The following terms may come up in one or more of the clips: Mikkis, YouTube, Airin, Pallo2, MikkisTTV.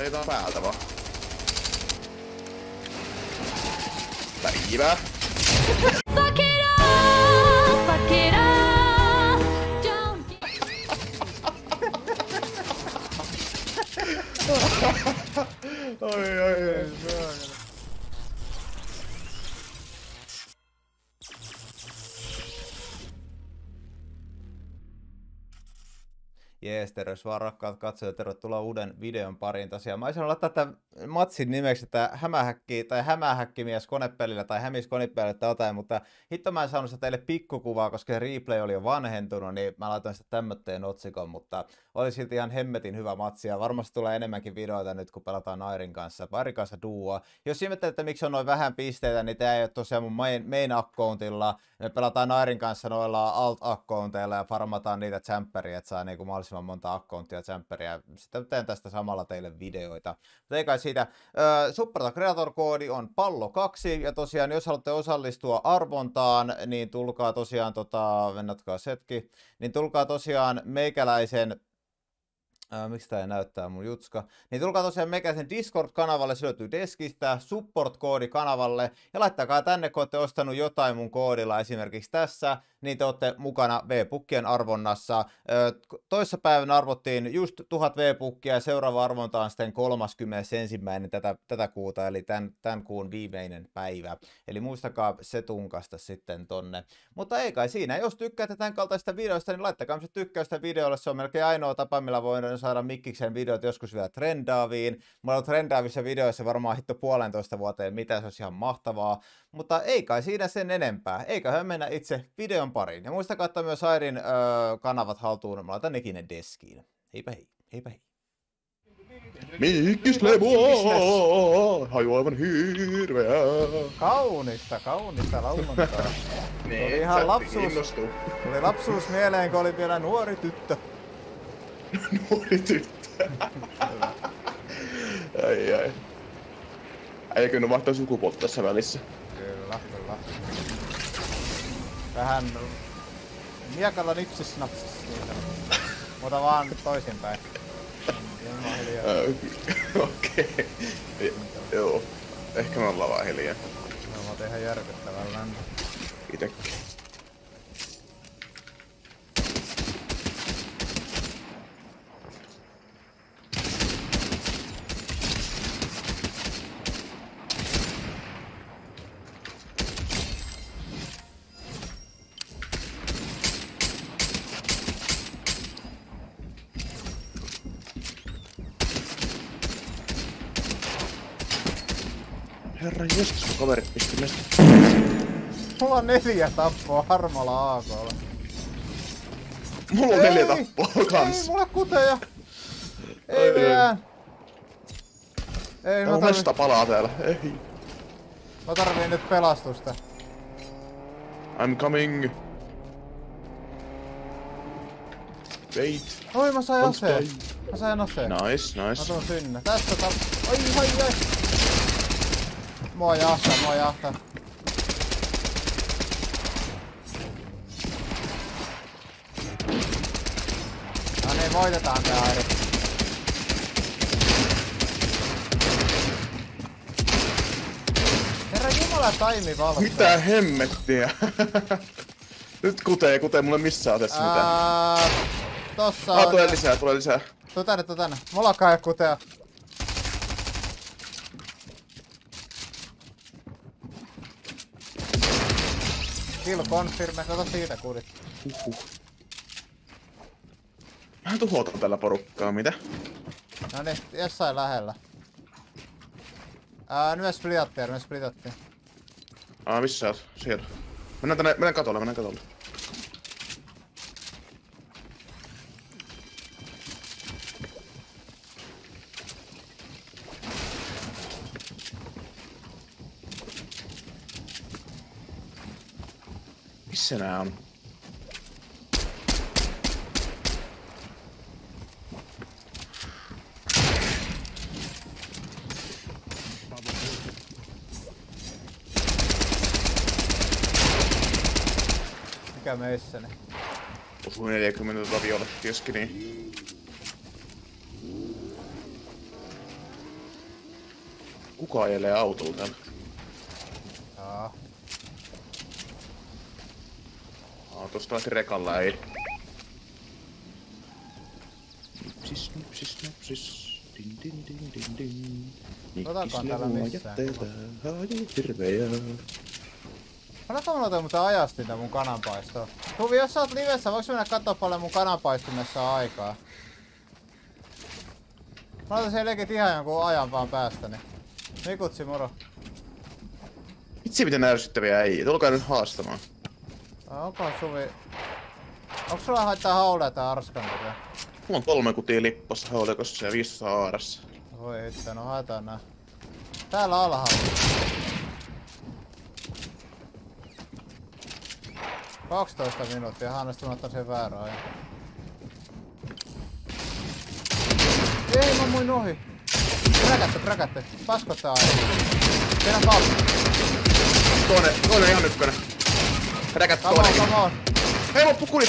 Heitetään päältä vaan. Päivää! Fuck it up, don't get... Oi. Jees, terveys vaan rakkaat katsojat, tervetuloa uuden videon pariin tosiaan. Mä olisin olla tätä matsin nimeksi, että hämähäkki tai hämähäkkimies konepelillä tai hämis konepelillä tai jotain, mutta hitto mä en saanut sitä teille pikkukuvaa, koska se replay oli jo vanhentunut, niin mä laitoin sitä tämmötteen otsikon, mutta oli silti ihan hemmetin hyvä matsi ja varmasti tulee enemmänkin videoita nyt, kun pelataan Airin kanssa. Airin kanssa duoa. Jos ihmettelette, miksi on noin vähän pisteitä, niin tää ei ole tosiaan mun main accountilla. Me pelataan Airin kanssa noilla alt-accounteilla ja farmataan niitä tsemppäriä, että saa niinku monta akkoontia tsemppäriä. Sitten teen tästä samalla teille videoita. Mutta ei kai siitä. Supporta Creator-koodi on Pallo2. Ja tosiaan, jos haluatte osallistua arvontaan, niin tulkaa tosiaan, vennatkaa setki, niin tulkaa tosiaan meikäläisen miksi tää ei näyttää mun jutska? Niin tulkaa tosiaan meikäisen Discord-kanavalle, se löytyy deskistä, support-koodi kanavalle, ja laittakaa tänne, kun olette ostanut jotain mun koodilla, esimerkiksi tässä, niin te olette mukana V-pukkien arvonnassa. Toissapäivänä arvottiin just 1000 V-pukkia, ja seuraava arvonta on sitten 31. tätä kuuta, eli tämän kuun viimeinen päivä. Eli muistakaa se tunkasta sitten tonne. Mutta ei kai siinä, jos tykkäätte tämän kaltaista videosta, niin laittakaa se tykkäystä videolle, se on melkein ainoa tapa, millä voidaan saada Mikkiksen videot joskus vielä trendaaviin. Mä oon trendaavissa videoissa varmaan hitto 1,5 vuoteen, mitä se olisi ihan mahtavaa. Mutta ei kai siinä sen enempää. Eiköhän mennä itse videon pariin. Ja muistakaa ottaa myös Airin kanavat haltuun. Mä laitan nekin ne deskiin. Heipä hei, heipä hei. Mikkis-levoa, haju aivan hirveä. Kaunista laulantaa. Tuli ihan lapsuus. Tuli lapsuus mieleen, kun oli vielä nuori tyttö. Nuori tyttö. Ai. Eikö ne vaihtaa sukupuolta tässä välissä? Kyllä. Vähän miekalla nipsis napsis siitä. Mutta vaan toisinpäin. Ilman hiljaa. Okei. Joo. Ehkä me ollaan vaan hiljaa. No, mä otin ihan järkyttävän lämmön. Itekin. Herran Jeesus, kun kaverit pisti mestä. Mulla on 4 tappoa harmalla AK:lla. Mulla on 4 tappoa kans. Ei mulla kuteja. Ei mitään. Ei mä tarvii. Mesta palaa täällä, ei. Mä tarviin nyt pelastusta. I'm coming. Wait. Oi mä sain aseen. Nice. Mä tuon sinne. Tässä tappoa. Ai. Mua jahtaa. No niin, voitetaan tää Airin. Herran jumala, taimi valottaa. Mitä hemmettiä? Nyt kutee mulle missään aseessa mitään. Tossa on... tulee lisää. Tuu tänne. Mulla alkaa jo kutea. Kill confirme, kato siitä kudit. Mä tuhotan tällä porukkaa, mitä? No niin, jossain lähellä. Nyt me splitatti. Missä sä oot? Siellä. Mennään katolle. Missä nää on? Mikä meissä ne? Osuu 40 laviolle keskiniin. Kuka ajelee autoon tän? Jaa. Tosta on rekalla ei. Nipsis, nipsis, nipsis. Din din din din din. Mikkis neuvoo jätteitä, haju hirveä. Mä noin muuten ajasti tää mun kananpaistoa. Tuvi, jos sä oot livessä, voiks mennä kattoo paljon mun kananpaistumessa on aikaa? Mä otan sen legit ihan jonkun ajan vaan päästäni. Mikutsi, moro. Vitsi miten ärsyttäviä äijät, tulkaa nyt haastamaan. Onkohan Suvi... Onks sulla haittaa hauleja tää arskankoja? Mulla on 3 kutia lippassa haulekossa ja 500 aarassa. Voi hitto, no haetaan nää. Täällä alhaalla. 12 minuuttia, Hannes on sen väärä ajan. Ei, mä muin ohi. Präkätte, präkätte. Paskottaa aina. Tehdään pallo. Toinen ihan ykkönen. Präkätte toinenkin. Hei, mun pukunit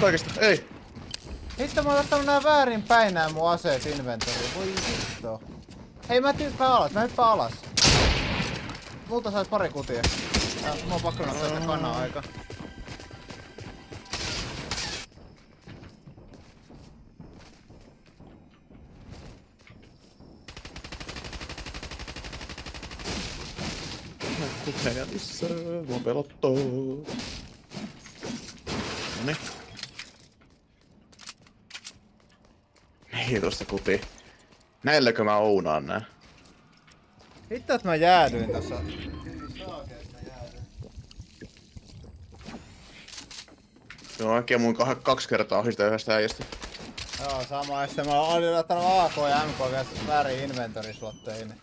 kaikista. Ei. Hitto, mä oon ottanut nää väärin päin nää mun aseet inventoriin. Voi hitto. Hei, mä typpään alas. Mä hyppään alas. Multa sais pari kutia. Mä oon pakko nostaa sitä kanaa aika. Mennään missä, mua pelottuu. Noniin. Niin tosta kuti. Näilläkö mä ounaan nää? Hitto et mä jäädyin tossa. Joo, äkkiä mun 2 kertaa ohi sitä yhdestä äijästä. Joo, sama. Ja sitten mä olin ottanut AK ja MK vielä väärin inventorislottoihin.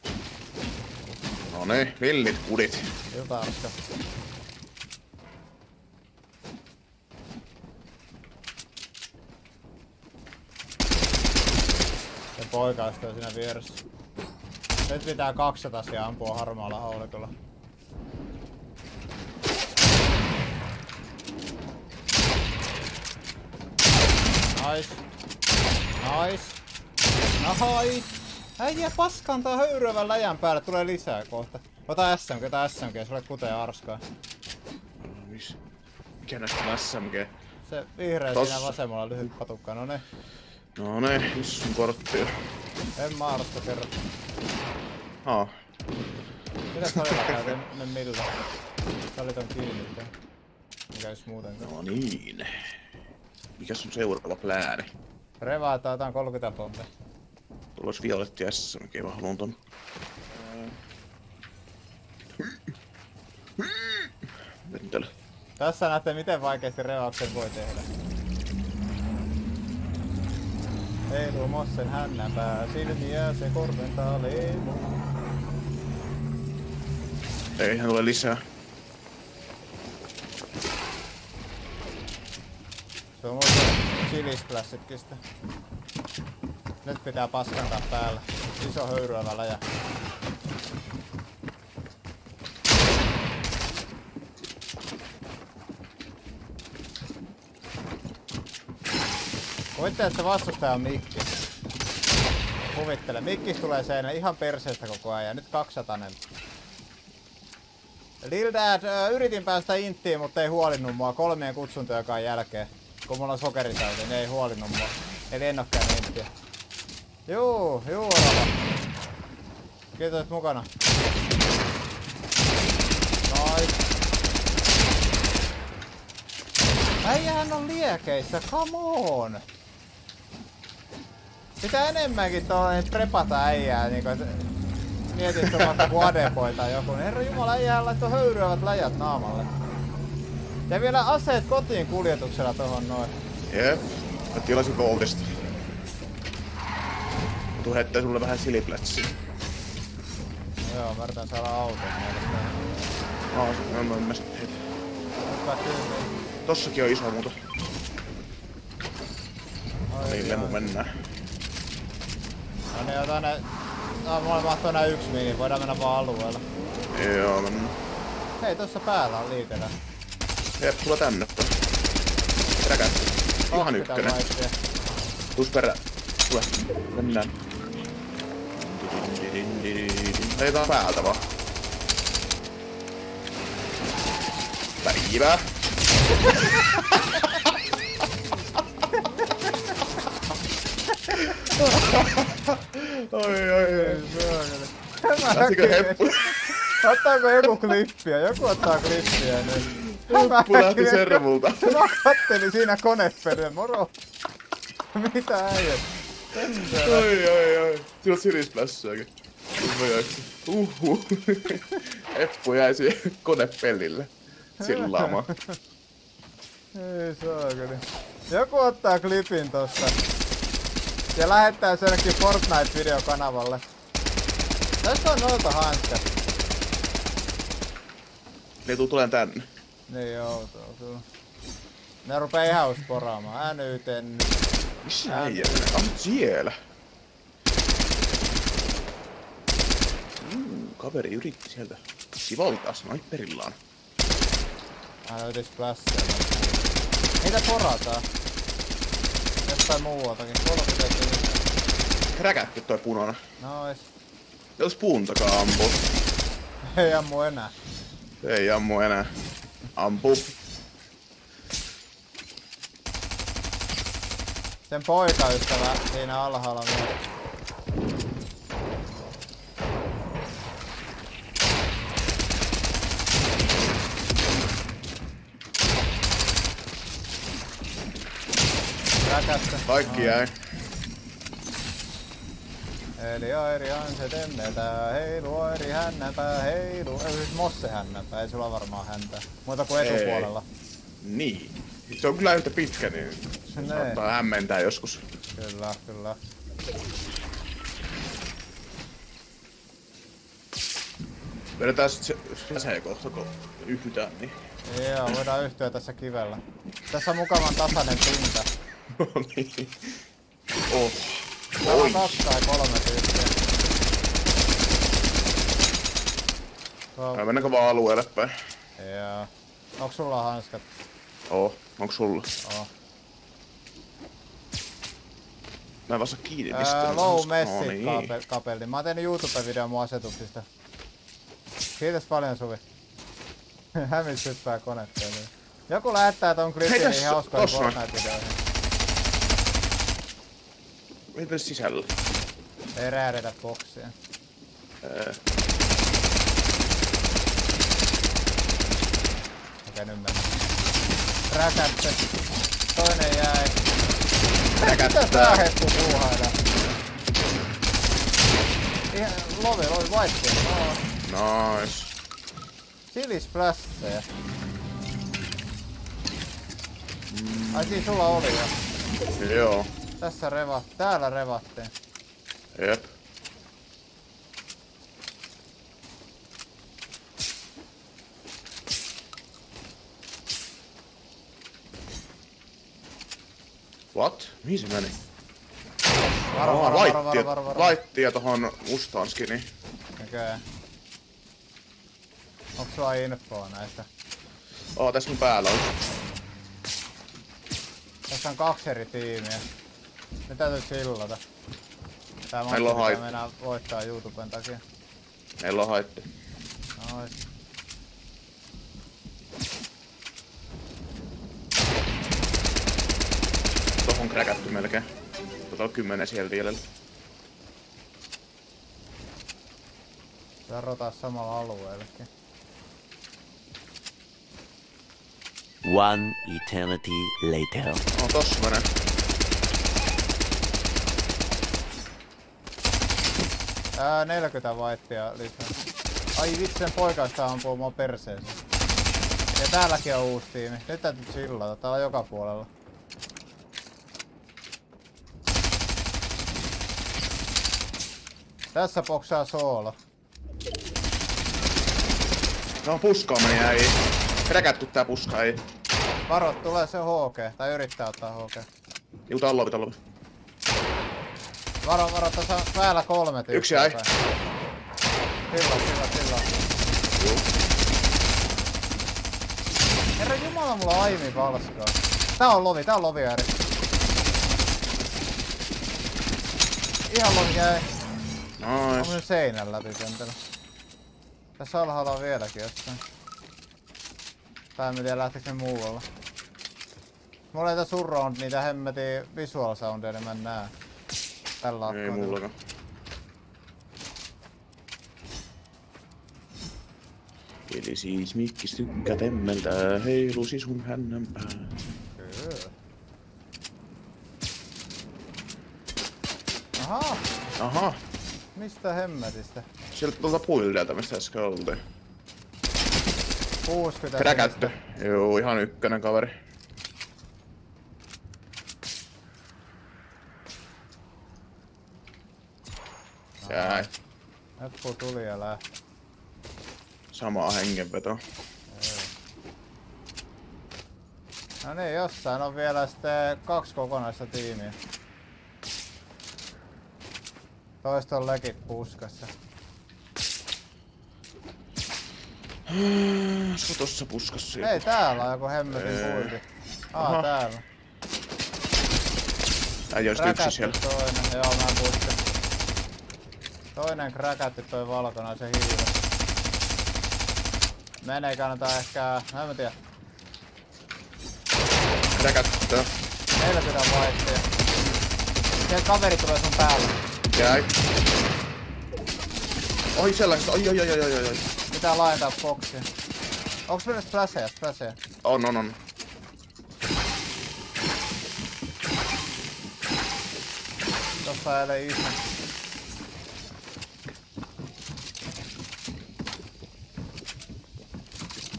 No niin, villit kudit. Hyvä arska. Se poikaistu siinä vieressä. Nyt pitää 200 ja ampua harmaalla haulikolla. Nice. Nice. Nice. Äijä paskantaa höyryävän läjän päälle, tulee lisää kohta. Ota SMG, ota SMG, jos olet kuteen arskaa. Mikä näistä on SMG? Se vihreä tossa. Siinä vasemmalla lyhyt patukka, no ne. No ne, missä sun korttia? En mä arsta kerro. Aa. Mitäs salilla käytiin ne miltä? Salit on kiinni. Mikä jos muutenkaan? No niin. Mikäs sun seuraava plääni? Revaataan, otan 30 pompeja. Tuolla olis violetti SMG, mä haluun ton. Ventelä. Tässä näette miten vaikeasti revauksen voi tehdä. Heilu mossen hännäpää, silmiä se korventaa leilu. Eihän tule lisää. Se on muuten chilisplashitkin. Nyt pitää paskantaa päällä. Iso höyryävä läjä. Kuvittele, että vastustaja on Mikki. Kuvittele. Mikkis tulee seinä ihan perseestä koko ajan. Nyt 200. Lil Dad, yritin päästä inttiin, mutta ei huolinnu mua 3 kutsuntojakaan jälkeen. Kun mulla on sokeritauti, niin ei huolinnu mua. Eli en oo käynyt inttiä. Juu, juu, oleva. Kiitos, et mukana. Nois. Äijähän on liekeissä, come on! Pitää enemmänkin tuolla prepata äijää, niinku et... Mietit sun vaikka ku adepoi tai joku, niin herranjumala äijähän laittoi höyryävät läjät naamalle. Ja vielä aseet kotiin kuljetuksella tohon noin. Jep, mä tilasin Goldista. Tuu heittää sulle vähän siliplätsiä. Joo, mä yritän saada auton mielestäni. Aa, se on myömmäs. Tossakin on iso muuta. Niin, lemu mennään. No niin, ota ne... No, mulle mahtoo nää 1 mini, voidaan mennä vaan alueella. Joo, mennään. Hei, tossa päällä on liikellä. Jep, sulla tänne. Peräkää. Ihan ykkönen. Tuus perä. Tule, mennään. Heitetään päältä vaan. Päivää! Oi. Lähtikö heppu? Ottaako joku klippiä? Joku ottaa klippiä nyt. Heppu lähti servulta. Mä kattelin siinä koneperille, moro. Mitä äijät? Oi. Siinä on silisplässyäkin. Heppu jäi siihen konepellille. Sillaamaan. Ei saakeli. Joku ottaa klipin tosta. Ja lähettää se jonnekin Fortnite-videokanavalle. Tässä on noita hanskat. Ne tuu tulen tänne. Niin joo, tuo kyllä. Ne rupee ihan poraamaan. Änyten. Missä ei ole? Ammut siellä. Kaveri yritti sieltä sivaltaa sniperillaan. Hän löytis plässejä. Niitä porataan. Jostain muualtakin. Räkätty toi punona. Nois. Jos puuntakaan ampuu. Ei ammu enää. Ampu. Sen poikaystävä siinä alhaalla myös. Räkästä. Kaikki jäi. Eli Airihan se tennetää, heilu Airi hännäpää, heilu... Ei siis Mosse hännäpää, ei sulla varmaan häntää. Muuta kuin etupuolella. Niin. Se on kyllä yhtä pitkä, niin se saattaa hämmentää joskus. Kyllä. Vedetään sit se kohta, kun yhdytään, niin... Joo, voidaan yhtyä tässä kivellä. Tässä on mukavan tasainen pinta. No niin. Oh. Täällä on 2 tai 3 tyyppiä. Mennäänkö vaan alueelle päin? Jaa. Onks sulla hanskat? Oo. Onks sulla? Oo. Mä en vasta kiinni mistään. Low messi kapelli. Mä oon tehnyt YouTube-videon mun asetuksista. Kiitos paljon Suvi. Hämissyttää konetteliin. Joku lähettää ton klippiin ihan uskoon Fortnite-videoihin. Mitä sisällä? Ei räädetä boksia. Okei, nyt mennään. Räkättä. Toinen jäi. Räkättää. Mitä tää heppu puuhailla? Ihan lovi vaihtia. Nois. Silisplässejä. Ai siis sulla oli jo. Joo. Tässä täällä revattiin. Jep. What? Mihin se meni? Varo. Laittia tohon mustaan skiniin. Okei. Onks sulla infoa näistä? Oo, tässä mun päällä on. Tässä on 2 eri tiimiä. Ne täytyy sillata. Tää monta pitää mennä voittaa YouTuben takia. Meillä on haitti. Nois. Tohon kräkätty melkein. Tota on 10 siellä tielellä. Tää rotaa samalla alueellekin. One eternity later. No tossa menee. Ää, 40 vaihtia lisää. Ai vitsi, sen poikaista ampuu mua perseensä. Ja täälläkin on uusi tiimi. Nyt täytyy sillata, täällä on joka puolella. Tässä boksaa soolo. No puskaa meni äi. Räkätty tää puska ei. Varo, tulee se HG. Tai yrittää ottaa HG. Juu, tää on lovi. Varo, tässä on päällä 3 tyyppiä. Yksi jäi. Sillaa. Herra jumala, mulla on aimi palskaa. Tää on lovi ääri. Ihan lovi jäi. Nois. On myös seinän läpi kentällä. Tässä alhaalla on vieläkin jossain. Tai en tiedä lähteekö ne muualla. Mulla ei tässä surround niitä hemmetin visual soundeja, niin mä en näe. Tällä ei mullakaan. Eli siis Mikkis tykkää temmeltää, heilusi sun hännän päälle. Aha! Aha! Mistä hemmetistä? Sieltä tuolta puildeltä mistä äsken oltiin. 60. Kräkättö. Joo, ihan ykkönen kaveri. Jäi. Eppu tuli ja lähti. Samaa hengenvetoa. No niin, jossain on vielä sitten 2 kokonaista tiimiä. Toista on legit puskassa. Olisiko tossa puskassa joku? Ei, täällä on joku hemmetin puivi. Aha, täällä. Äijä olis yksi siellä. Toinen, joo mä puskin. Toinen kräkätti toi valkoinen se hiilet. Menee kannata ehkä... en mä tiedä. Kräkättää. Meillä pitää vaihtia. Se kaveri tulee sun päälle. Jäi. Oi sellaista, oi. Pitää laajentaa boksia. Onks meillä splasheja, On. Tossa ei ole yhden.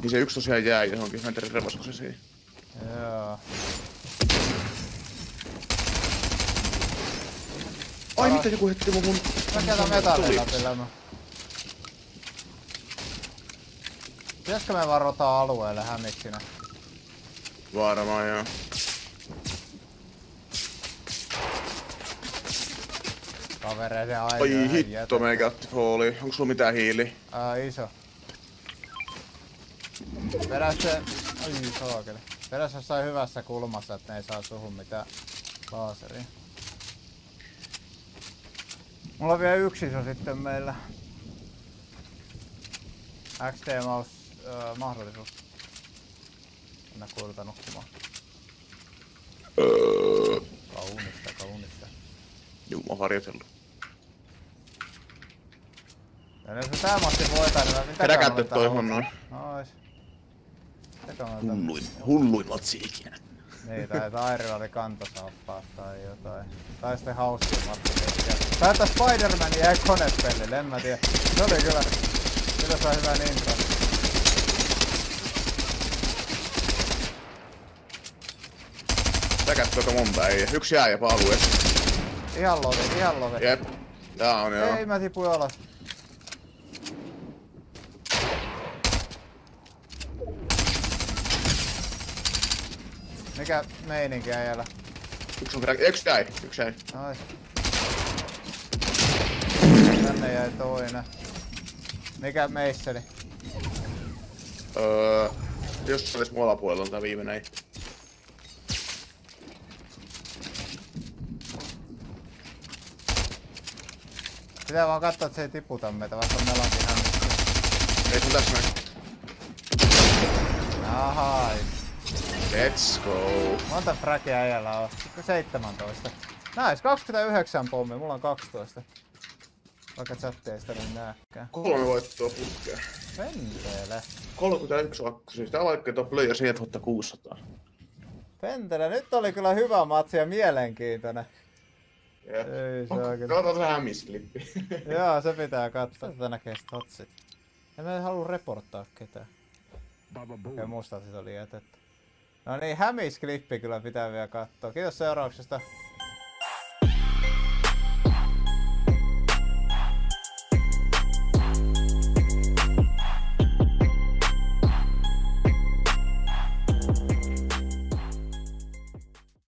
Niin se yks tosiaan jäi johonkin, mä en tiedä repasko se siihen. Joo. Ai mitä joku hetki mun... mä käytän metallilla pelämään. Pitäisikö me vaan rotaa alueelle hämiksinä? Varmaan joo. Kavereiden aina. Ai hitto meikä otti fooliin. Onko sulla mitään hiili? Iso. Vedä se... ai saakeli. Vedä se jossain hyvässä kulmassa, et ne ei saa suhun mitään laaseria. Mulla on vielä yksi iso sitten meillä. XT-maus mahdollisuus. Mennä kuilta nukkumaan. Kaunista. Juu, mä oon harjoitellut. Ja jos me tää matti voitaan, niin mitä käydä toi honnoin. Nois. Hulluin matsi ikinä. Niin, tai Airilla oli kantasaappaat tai jotain. Tai sitten hauskin matsi ikinä. Tai että Spider-Man jäi konepellille, en mä tiedä. Se oli kyllä. Kyllä saa hyvän intoon. Säkät tuota mun päin. Yksi jää jopa alueessa. Ihan lovi. Jep. Tää on joo. Ei mä tipuin alas. Mikä meininki äijällä? Yksi jäi. Nois. Tänne jäi toinen. Mikä meisseli? Jos olis mun alapuolella on tää viimeinen. Pitää vaan katsoa, et se ei tiputa meitä, vaikka meillä onkin hännittyä. Ei sun tässä mene. Ahai. Let's go. Monta frackia äijällä on? 17. Näis, 29 pommi, mulla on 12. Vaikka chatteista niin nääkkää. 3 voittoa putkeen. Pentele. 31 akkusia. Tää vaikka tuo plöjä 7600. Pentele, nyt oli kyllä hyvä matsi ja mielenkiintoinen. Jep. Katsotaan se hämisklippi. Joo, se pitää katsoa. Tätä näkee statsit. En mä haluu reporttaa ketään. Ja musta sit oli jätetty. No niin, hämisklippi kyllä pitää vielä katsoa. Kiitos seurauksesta.